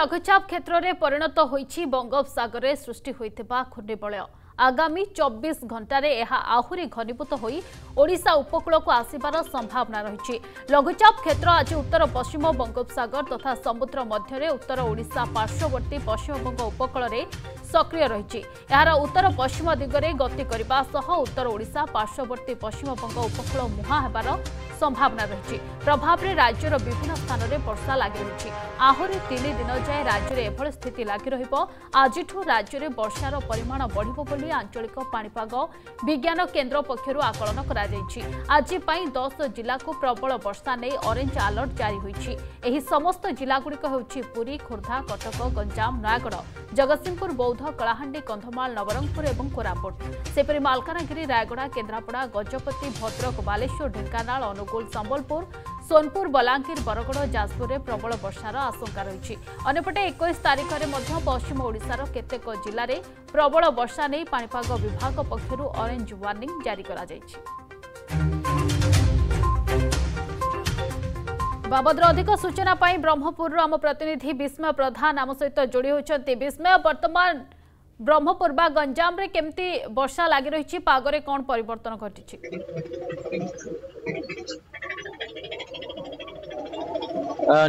लघुचाप क्षेत्र में परिणत होईछि बंगोपसागर में सृष्टि होइथिबा घूर्णिबलय आगामी 24 घंटा रे यह आहुरी घनीभूत होई ओडिशा उपकूल को आसिबार संभावना रही। लघुचाप क्षेत्र आज उत्तर पश्चिम बंगोपसागर तथा समुद्र मध्य उत्तर ओडिशा पार्श्ववर्ती पश्चिमबंग उपकूल में सक्रिय रही। यार उत्तर पश्चिम दिगरे गति करने सह उत्तर ओडिशा पार्श्ववर्ती पश्चिमबंग उपकूल मुहां होबार संभावना रही। प्रभाव में राज्यर विभिन्न स्थान में वर्षा लगी रही। आहुरी 3 दिन जाए राज्य एभली स्थिति लगी रहिबो। आज राज्य में वर्षार परिमाण बढ़िबो बोली आंचलिक पाणिपाग विज्ञान केन्द्र पक्षरु आकलन करा जायछि। आज पई 10 जिला को प्रबल वर्षा नै ऑरेंज अलर्ट जारी होईछि। एही समस्त जिला गुड़िक होउछि पुरी, खोर्धा, कटक, गंजाम, नयागढ़, जगतसिंहपुर, बौद्ध, कलाहांडी, कंधमाल, नवरंगपुर एवं कोरापुट। सेपरि मालकानगिरी, रायगड़ा, केन्द्रापड़ा, गजपति, भद्रक, बालेश्वर, ढेंकानाल, अनुगुल, संबलपुर, सोनपुर, बलांगीर, बरगड़, जाजपुर में प्रबल वर्षार आशंका रही। अनेपटे 21 तारीख में पश्चिम ओडिशार केतेक जिले में प्रबल वर्षा नहीं पाणिपाग विभाग पक्षरू ऑरेंज वार्निंग जारी करा बाबद अधिक सूचना ब्रह्मपुर आम प्रतिनिधि विस्मय प्रधान आम सहित जोड़ी होती। विस्मय, वर्तमान ब्रह्मपुर बा गंजाम रे केमती वर्षा लगी रही, पागरे कौन परिवर्तन घटी?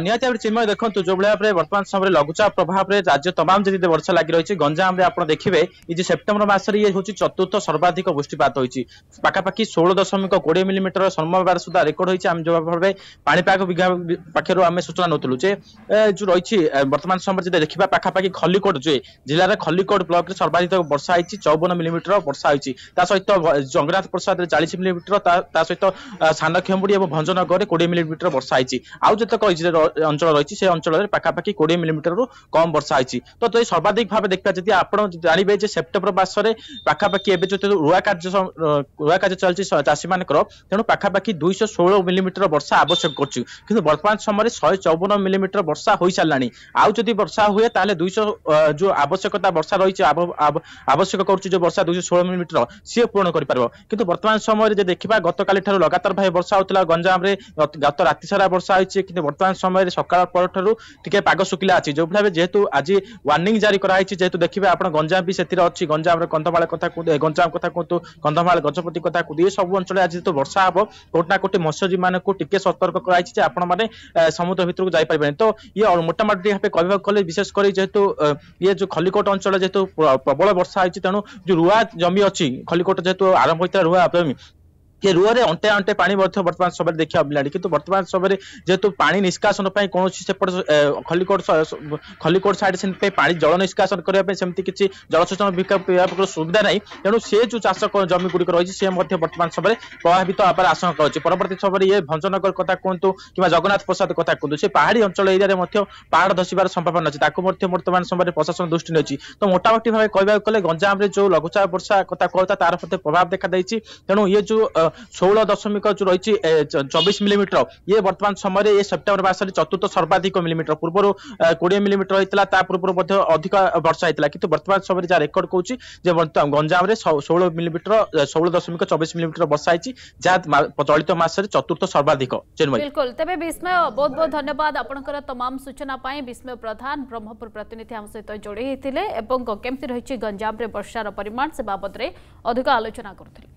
निहाती भाव चिन्मय देखो जो भाई वर्तमान समय लघुचाप प्रभाव में राज्य तमाम जी वर्षा लगी रही। गंजाम में आप देखिए ये सेप्टेम्बर मसर ये हूँ 4र्थ सर्वाधिक वृष्टिपात होती। पखापाखि 16.20 मिलीमीटर सोमवार सुधा रेकर्ड होती। आम जो भाव पाणीपाग विभाग पक्षर आम सूचना नौलु जे जो रही बर्तमान समय जी देखा पखापाखि खलिकोट जे जिले खलिकोट ब्लक सर्वाधिक वर्षा होती। 54 मिलीमीटर वर्षा होती। सहित जगन्नाथ प्रसाद 40 मिलीमीटर सहित सानखेमुड़ी और भंजनगर में 20 मिलीमीटर वर्षा होती। आज जो अंचल रही से अंचल में पखापाखि 20 मिलीमीटर रु कम वर्षा होती। तो सर्वाधिक भाव देखा जी आप जानवे सेप्टेम्बर मसने पखापाखि रुआ कार्य चलती चाषी मान तेणु पखापाखि 216 मिलीमीटर वर्षा आवश्यक करुँ कि बर्तमान समय 154 मिलीमीटर वर्षा हो सारे। आउ जब वर्षा हुए तेल 200 जो आवश्यकता वर्षा रही आवश्यक करुँ वर्षा 216 मिलीमीटर सी पूरण कर कि बर्तमान समय देखा गत काली ठार लगातार भाई वर्षा होता। गंजाम में गत राति सारा वर्षा होती कि बर्तमान समय सकाळ परठारु टिके पाग सुखिला अछि। जो भाव जेतु आज वार्निंग जारी कराई छि जेतु देखिबे आपण गंजाम भी सेतिर अछि। गंजाम रे कंधमाल कथा को गंजाम कथा को कंधमाल गजपति कथा को ये सब अंचल आज तो वर्षा हबो। कोटना कोटी मत्स्यजी मानकु टिके सतर्क कराई छि जे आपण माने समुद्र भीतर को जाई परबे। तो ये मोटामोटी भाबे कहबा कले विशेष करी जेतु ये जो खलिकोट अंचल जेतु प्रबल वर्षा आछि तेनु जो रुआ जमी अछि खलिकोट जेतु आरंभ होइता रुआ जमी ये रुआरे अंटे अंटे पानी वर्तमान समय देखा मिला। कि वर्तमान समय जेहेतु पानी निष्कासन कौन सेपट खलिकोट साइड से पानी जल निष्कासन करने सेमती किसी जलसेचन विभाग सुविधा ना तेणु से जो चाष जमी गुड़िक रही सी वर्तमान समय प्रभावित होबार आशंका रही। परवर्त समय ये भंजनगर कथा कहतु कि जगन्नाथ प्रसाद कथा कहतु से पहाड़ी अंचल एरिया पहाड़ धसार संभावना अच्छी वर्तमान समय प्रशासन दृष्टि नहीं। तो मोटामोटी भाव कहवा गले गंजाम जो लघुचाप वर्षा कथा कहता तार प्रभाव देखा देती। तेणु ये जो 16.0 जो रही 24 मिलीमीटर ये बर्तमान समय ये सेप्टेम्बर मसने 4र्थ सर्वाधिक मिलीमीटर पूर्व 20 मिलीमीटर होता है पूर्व अधिक वर्षा होता है कि बर्तमान समय जहाँ रेकर्ड कौन गंजाम में 16.24 मिलीमीटर वर्षा होती जहाँ चलित मसने 4र्थ सर्वाधिक। बिल्कुल तेज विस्मय बहुत बहुत धन्यवाद आपंकर तमाम सूचना। विस्मय प्रधान ब्रह्मपुर प्रतिनिधि आम सहित जोड़ी होते केमती रही गंजाम में वर्षार परिमाण से बाबद अधिक आलोचना करूँ।